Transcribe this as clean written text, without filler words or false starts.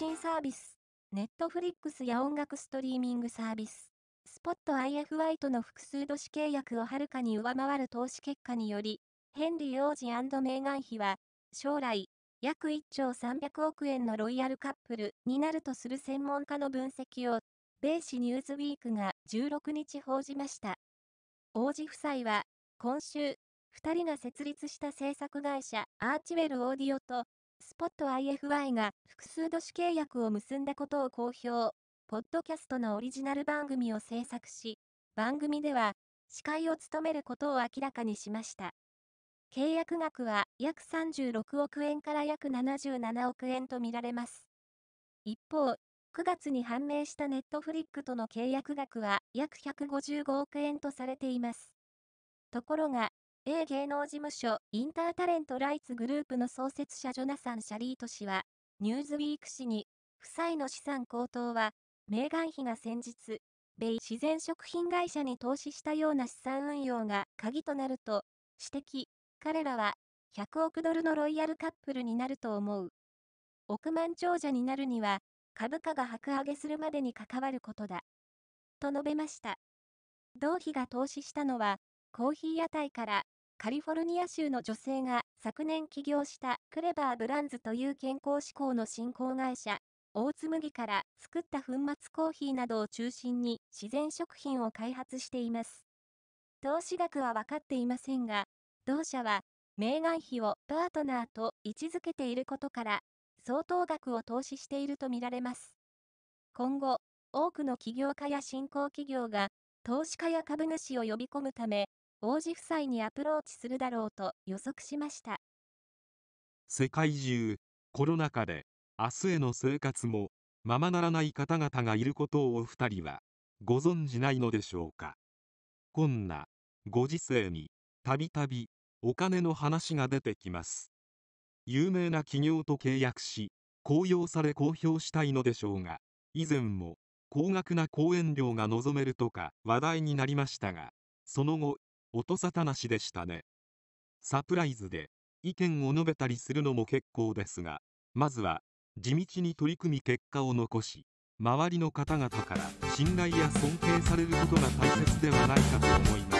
信サービス、Netflixや音楽ストリーミングサービス、Spotify との複数都市契約をはるかに上回る投資結果により、ヘンリー王子&メーガン妃は、将来、約1兆300億円のロイヤルカップルになるとする専門家の分析を、米紙ニューズウィークが16日報じました。王子夫妻は、今週、2人が設立した制作会社、アーチウェル・オーディオと、Spotify が複数都市契約を結んだことを公表、ポッドキャストのオリジナル番組を制作し、番組では、司会を務めることを明らかにしました。契約額は約36億円から約77億円とみられます。一方、9月に判明したネットフリックとの契約額は約155億円とされています。ところが、A 芸能事務所インタータレントライツグループの創設者ジョナサン・シャリート氏は、ニューズウィーク誌に、夫妻の資産高騰は、メーガン妃が先日、米自然食品会社に投資したような資産運用が鍵となると指摘。彼らは100億ドルのロイヤルカップルになると思う。億万長者になるには株価が爆上げするまでに関わることだ。と述べました。同妃が投資したのはコーヒー屋台からカリフォルニア州の女性が昨年起業したクレバーブランズという健康志向の新興会社、オーツ麦から作った粉末コーヒーなどを中心に自然食品を開発しています。投資額は分かっていませんが、同社は、メーガン妃をパートナーと位置づけていることから、相当額を投資しているとみられます。今後、多くの起業家や新興企業が、投資家や株主を呼び込むため、王子夫妻にアプローチするだろうと予測しました。世界中、コロナ禍で、明日への生活も、ままならない方々がいることをお二人は、ご存じないのでしょうか。こんな、ご時世に、たびたびお金の話が出てきます。有名な企業と契約し、公用され公表したいのでしょうが、以前も高額な講演料が望めるとか話題になりましたが、その後、音沙汰なしでしたね。サプライズで意見を述べたりするのも結構ですが、まずは地道に取り組み結果を残し、周りの方々から信頼や尊敬されることが大切ではないかと思います。